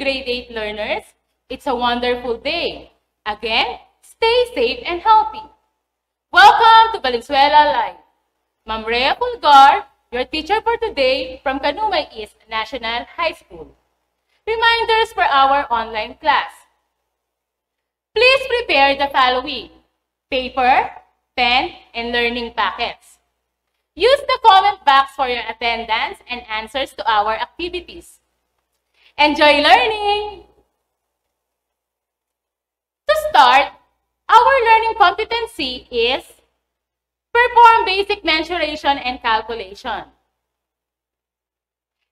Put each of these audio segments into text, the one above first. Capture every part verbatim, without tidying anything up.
grade eight learners, it's a wonderful day. Again, stay safe and healthy. Welcome to Valenzuela Live. Mam Rea Pulgar, your teacher for today from Kanumay East National High School. Reminders for our online class. Please prepare the following: paper, pen, and learning packets. Use the comment box for your attendance and answers to our activities. Enjoy learning! To start, our learning competency is perform basic mensuration and calculation.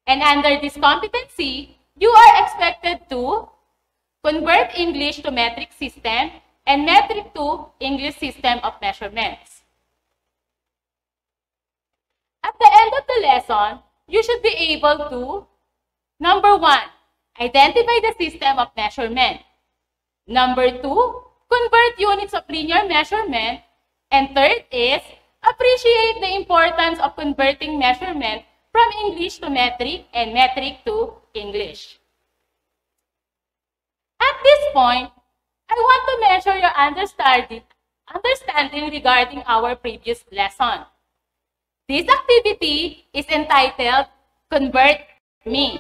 And under this competency, you are expected to convert English to metric system and metric to English system of measurements. At the end of the lesson, you should be able to, number one, identify the system of measurement. Number two, convert units of linear measurement. And third is, appreciate the importance of converting measurement from English to metric and metric to English. At this point, I want to measure your understanding, understanding regarding our previous lesson. This activity is entitled, Convert Me.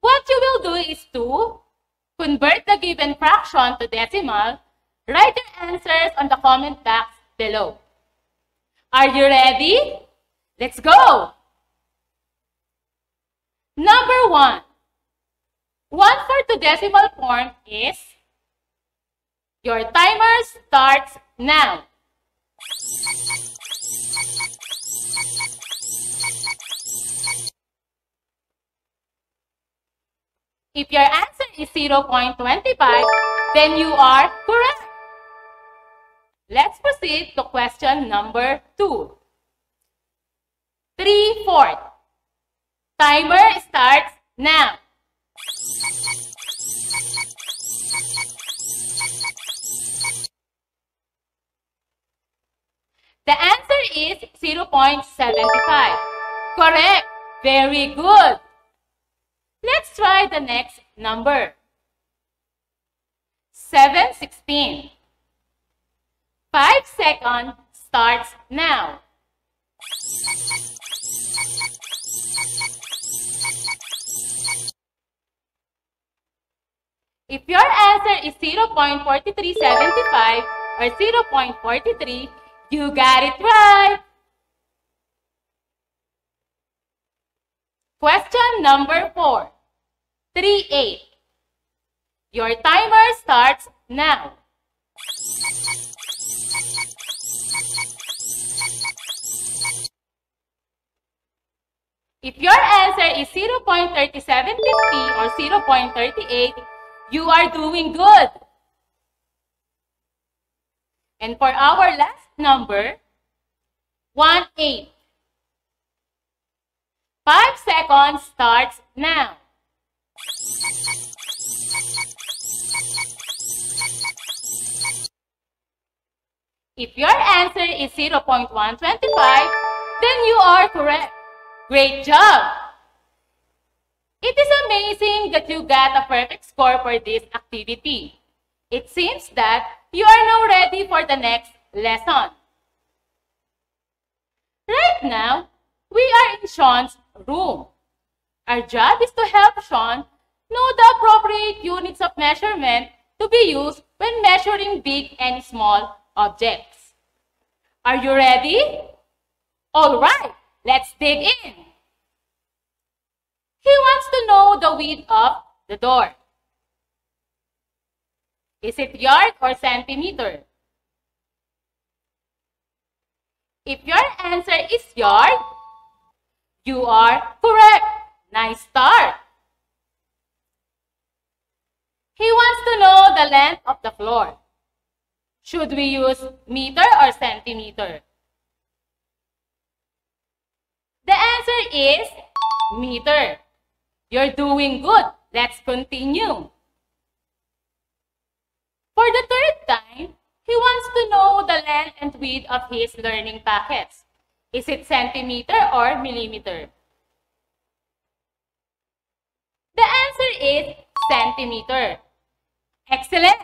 What you will do is to convert the given fraction to decimal. Write your answers on the comment box below. Are you ready? Let's go! Number one. one for the decimal form is, your timer starts now. If your answer is zero point two five, then you are correct. Let's proceed to question number two. three fourths. Timer starts now. The answer is zero point seven five. Correct. Very good. Let's try the next number. seven sixteenths. five seconds starts now. If your answer is zero point four three seven five or zero point four three, you got it right. Question number four. three eighths. Your timer starts now. If your answer is zero point three seven five zero or zero point three eight, you are doing good. And for our last number, one eighth. five seconds starts now. If your answer is zero point one two five, then you are correct. Great job! It is amazing that you got a perfect score for this activity. It seems that you are now ready for the next lesson. Right now, we are in Sean's room. Our job is to help Sean know the appropriate units of measurement to be used when measuring big and small objects. Are you ready? All right, let's dig in. He wants to know the width of the door. Is it yard or centimeter? If your answer is yard, you are correct. Nice start. He wants to know the length of the floor. Should we use meter or centimeter? The answer is meter. You're doing good. Let's continue. For the third time, he wants to know the length and width of his learning packets. Is it centimeter or millimeter? The answer eight centimeters. Excellent!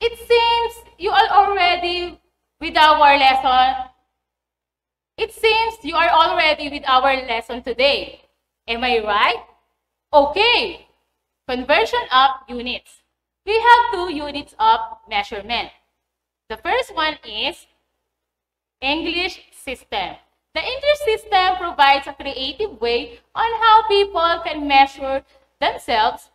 It seems you are already with our lesson. It seems you are already with our lesson today. Am I right? Okay. Conversion of units. We have two units of measurement. The first one is English system. The English system provides a creative way on how people can measure themselves.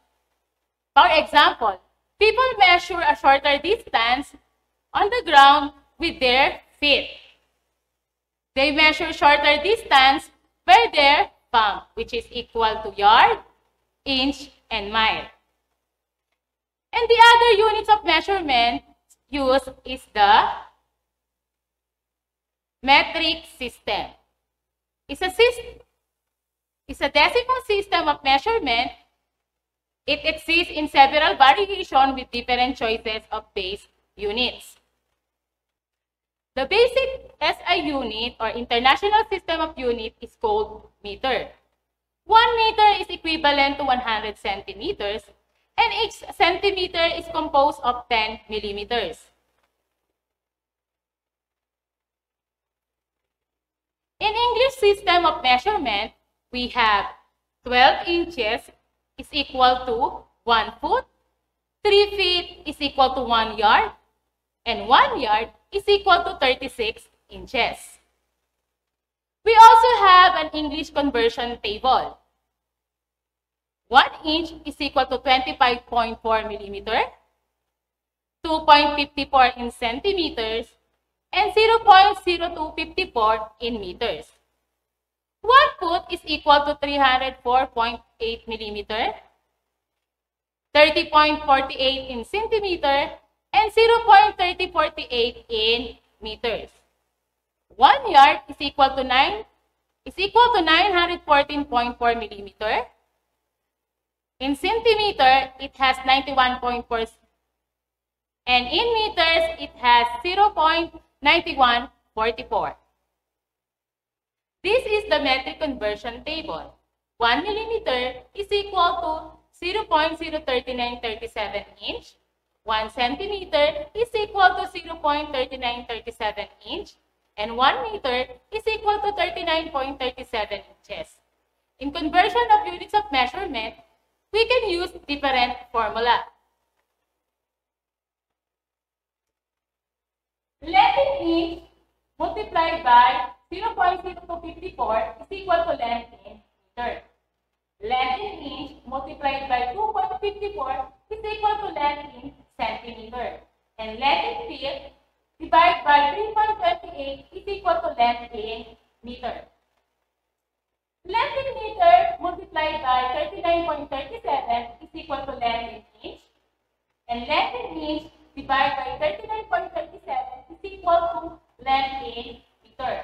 For example, people measure a shorter distance on the ground with their feet. They measure shorter distance by their palm, which is equal to yard, inch, and mile. And the other units of measurement used is the metric system. It's a, system, it's a decimal system of measurement. It exists in several variations with different choices of base units. The basic S I unit or international system of unit is called meter. One meter is equivalent to one hundred centimeters, and each centimeter is composed of ten millimeters. In English system of measurement, we have twelve inches is equal to one foot, three feet is equal to one yard, and one yard is equal to thirty-six inches. We also have an English conversion table. one inch is equal to twenty-five point four millimeters, two point five four in centimeters, and zero point zero two five four in meters. one foot is equal to three hundred four point eight millimeters, thirty point four eight in centimeters, and zero point three zero four eight in meters. one yard is equal to nine is equal to nine hundred fourteen point four millimeters. In centimeter, it has ninety-one point four, and in meters, it has zero point nine one four four. This is the metric conversion table. one millimeter is equal to zero point zero three nine three seven inch. one centimeter is equal to zero point three nine three seven inch, and one meter is equal to thirty-nine point three seven inches. In conversion of units of measurement, we can use different formula. Length in inch multiplied by zero point zero two five four is equal to length in meter. Length in inch multiplied by two point five four is equal to length in centimeter. And length in feet divided by three point two eight is equal to length in meter. Length in meter multiplied by thirty-nine point three seven is equal to length in inch. And length in inch divided by thirty-nine point three seven is equal to length in meter.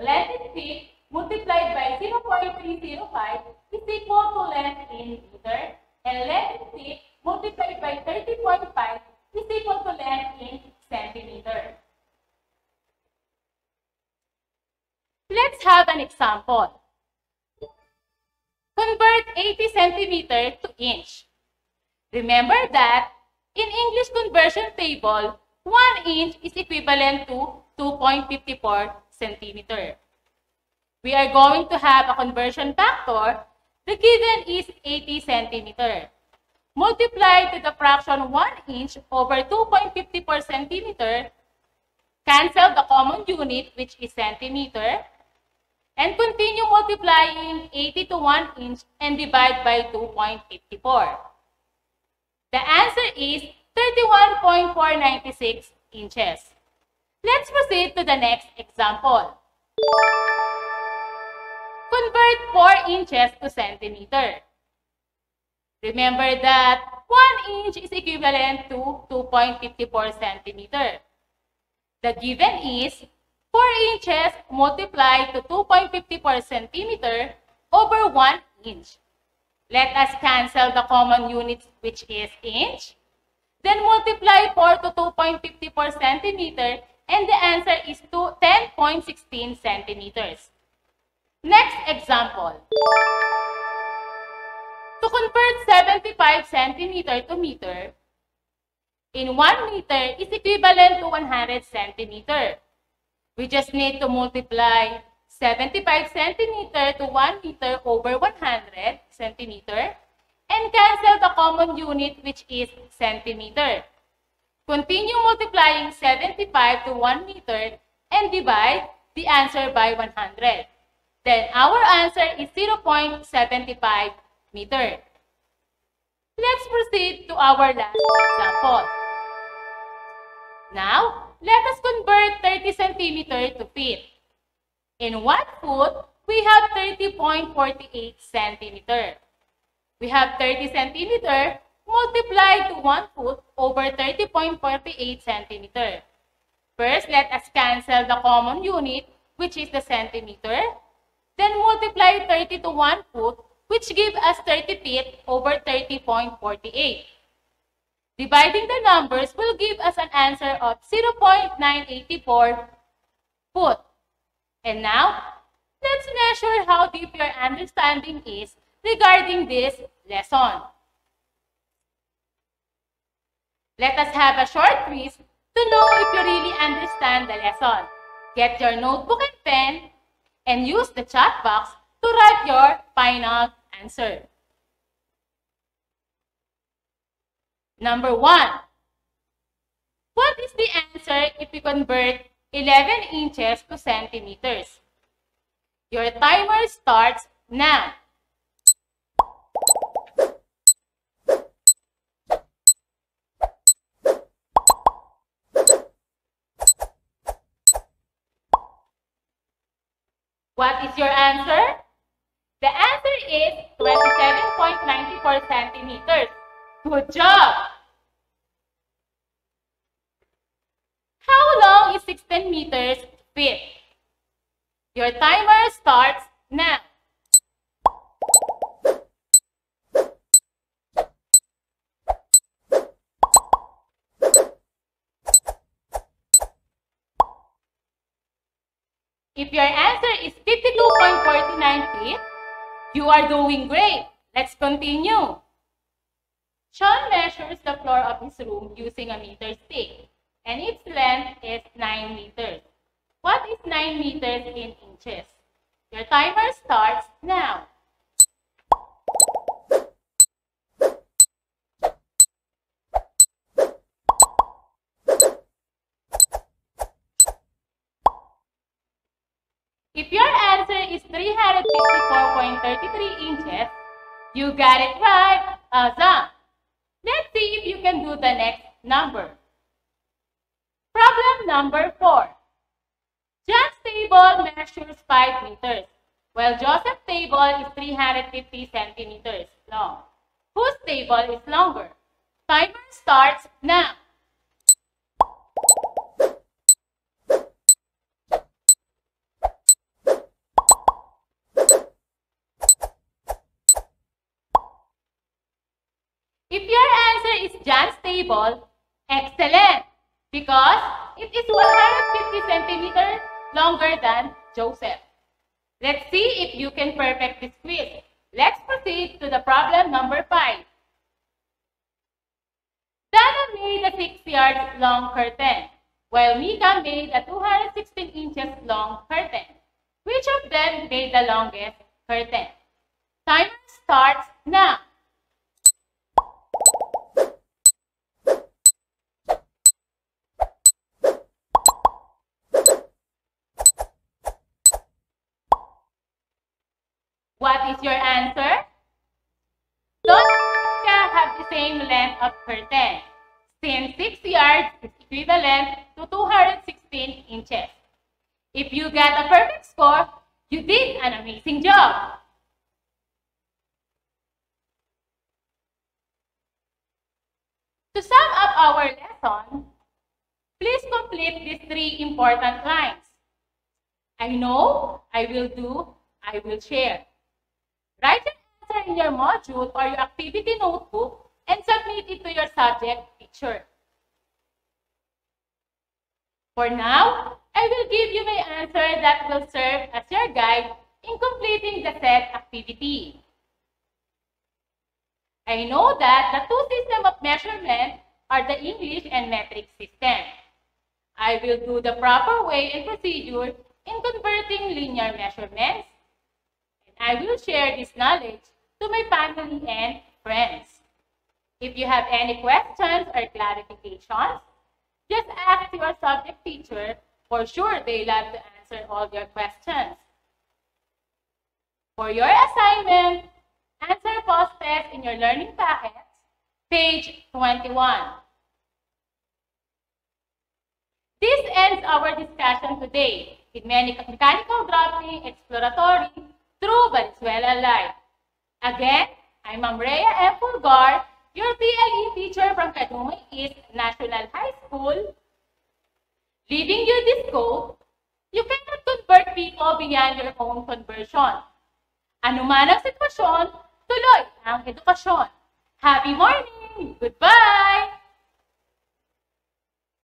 Length in feet multiplied by zero point three zero five is equal to length in meter, and length in feet multiplied by thirty point five is equal to length in centimeter. Let's have an example. Convert eighty centimeters to inch. Remember that in English conversion table, one inch is equivalent to two point five four centimeters. We are going to have a conversion factor. The given is eighty centimeters. Multiply to the fraction one inch over two point five four centimeters. Cancel the common unit, which is centimeter. And continue multiplying eighty to one inch and divide by two point five four. The answer is thirty-one point four nine six inches. Let's proceed to the next example. Convert four inches to centimeter. Remember that one inch is equivalent to two point five four centimeters. The given is four inches multiplied to two point five four centimeters over one inch. Let us cancel the common units, which is inch. Then multiply four to two point five four centimeters, and the answer is to ten point one six centimeters. Next example. To convert seventy-five centimeter to meter, in one meter is equivalent to one hundred centimeter. We just need to multiply seventy-five centimeter to one meter over one hundred centimeter and cancel the common unit, which is centimeter. Continue multiplying seventy-five to one meter and divide the answer by one hundred. Then our answer is zero point seven five meter. Let's proceed to our last example. Now, let us convert thirty centimeter to feet. In one foot, we have thirty point four eight centimeter. We have thirty centimeter multiplied to one foot over thirty point four eight centimeter. First, let us cancel the common unit, which is the centimeter. Then multiply thirty to one foot, which gives us thirty feet over thirty point four eight. Dividing the numbers will give us an answer of zero point nine eight four foot. And now, let's measure how deep your understanding is regarding this lesson. Let us have a short quiz to know if you really understand the lesson. Get your notebook and pen and use the chat box to write your final answer. Number one. What is the answer if we convert eleven inches to centimeters? Your timer starts now. What is your answer? The answer is twenty-seven point nine four centimeters. Good job! How long is sixteen meters feet? Your timer starts now. If your answer is fifty-two point four nine feet, you are doing great. Let's continue. Sean measures the floor of his room using a meter stick, and its length is nine meters. What is nine meters in inches? Your timer starts now. If your answer is three hundred fifty-four point three three inches, you got it right. Awesome! Let's see if you can do the next number. Problem number four. John's table measures five meters, while Joseph's table is three hundred fifty centimeters long. Whose table is longer? Timer starts now. If your answer is John's table, excellent! Because it is one hundred fifty centimeters longer than Joseph. Let's see if you can perfect this quiz. Let's proceed to the problem number five. Dana made a six yards long curtain, while Mika made a two hundred sixteen inches long curtain. Which of them made the longest curtain? Timer starts now. What is your answer? Don't have the same length of curtain, since six yards is equivalent to two hundred sixteen inches. If you got a perfect score, you did an amazing job. To sum up our lesson, please complete these three important lines. I know, I will do, I will share. Write your answer in your module or your activity notebook and submit it to your subject teacher. For now, I will give you my answer that will serve as your guide in completing the said activity. I know that the two systems of measurement are the English and metric system. I will do the proper way and procedure in converting linear measurements. And I will share this knowledge to my family and friends. If you have any questions or clarifications, just ask your subject teacher. For sure, they love to answer all your questions. For your assignment, answer post test in your learning packet, page twenty-one. This ends our discussion today with mechanical dropping exploratory through Valenzuela Live. Again, I'm Mam Rea Pulgar, your P L E teacher from Kanumay East National High School. Leaving you this scope, you cannot convert people beyond your own conversion. Anuman ang sitwasyon, tuloy ang edukasyon. Happy morning! Goodbye!